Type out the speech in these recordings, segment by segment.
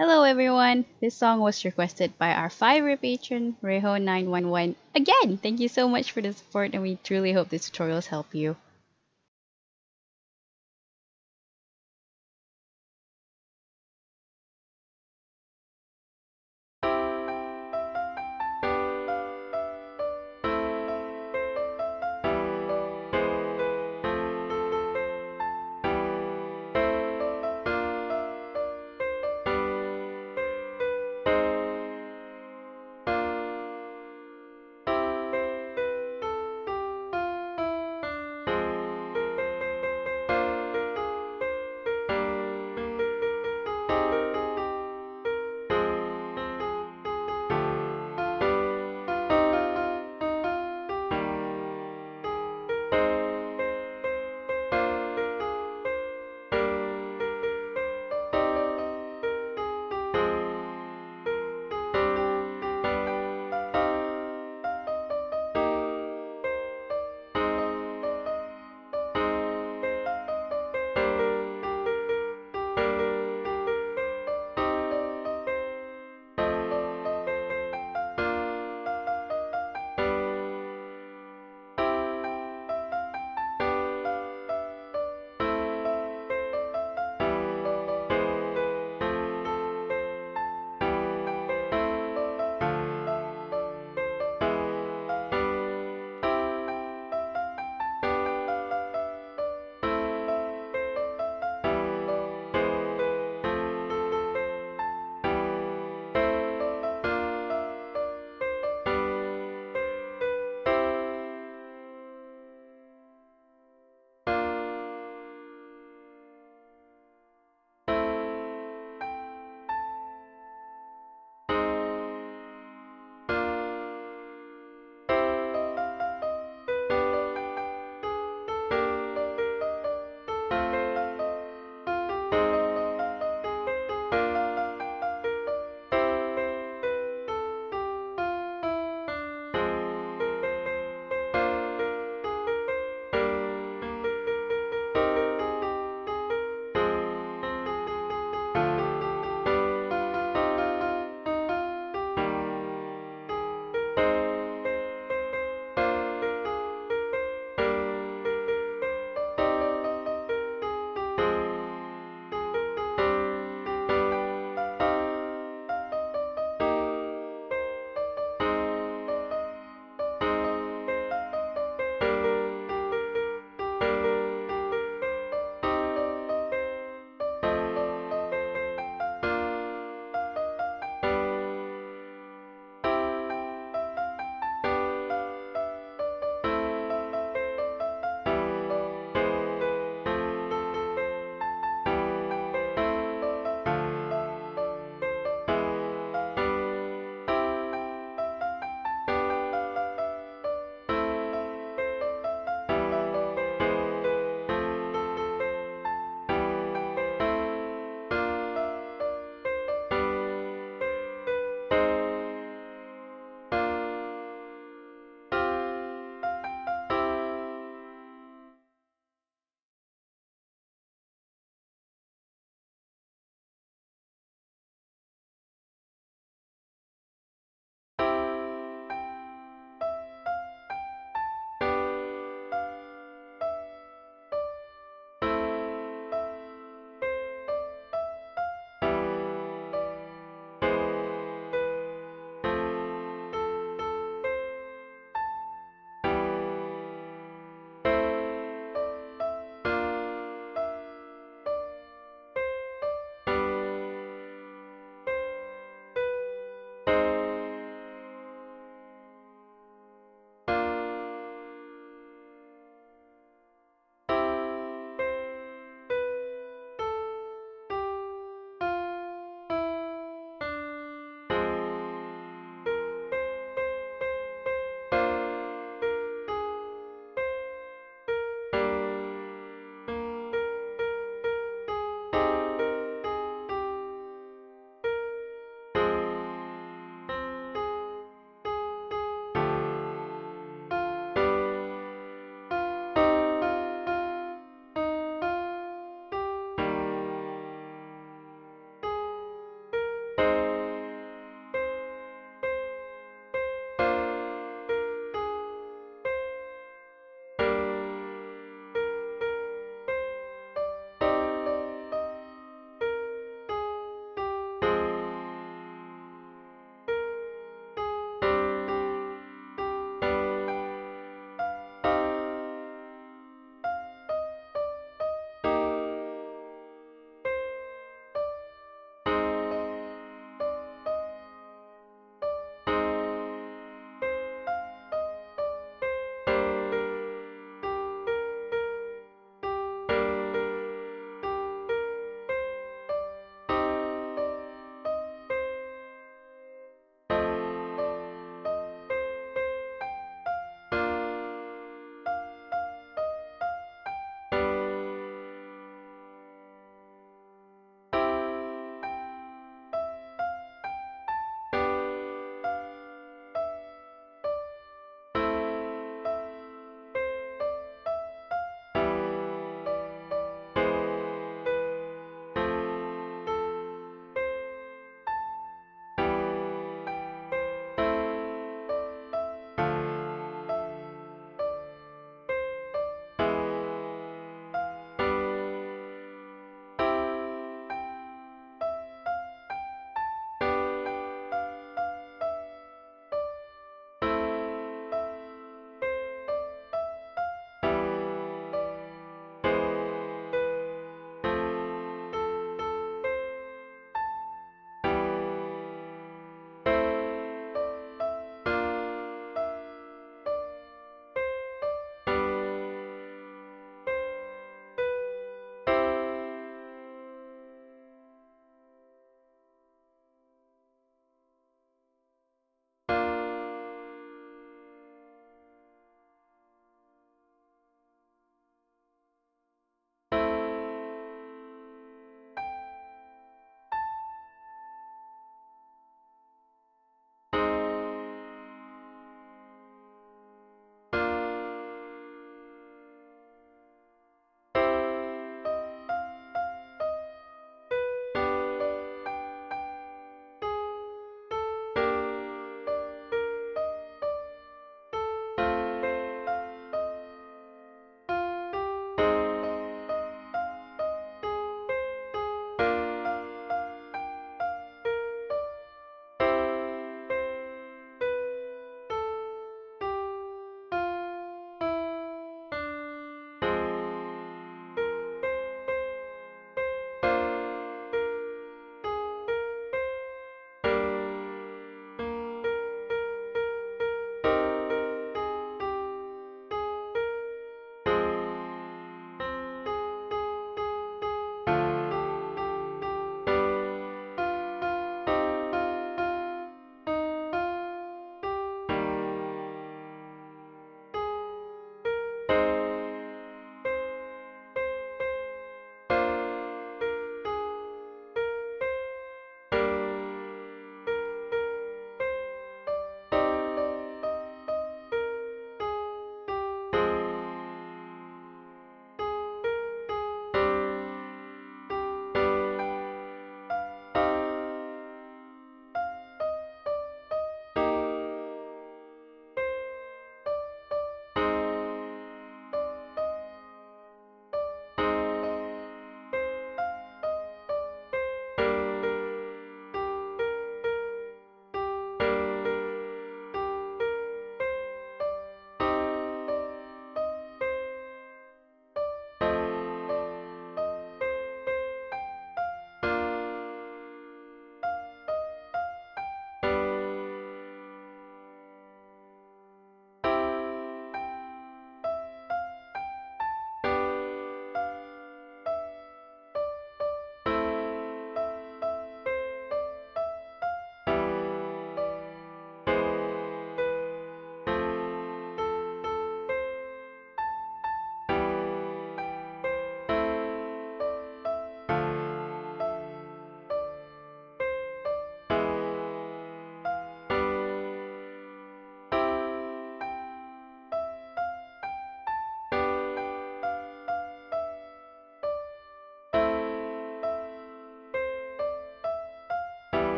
Hello everyone! This song was requested by our fiver patron, Reho911. Again, thank you so much for the support and we truly hope these tutorials help you.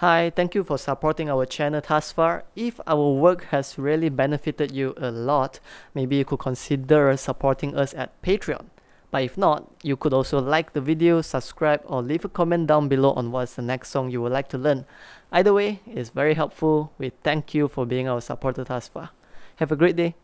Hi, thank you for supporting our channel thus far. If our work has really benefited you a lot, maybe you could consider supporting us at Patreon. But if not, you could also like the video, subscribe, or leave a comment down below on what's the next song you would like to learn. Either way, it's very helpful. We thank you for being our supporter thus far. Have a great day.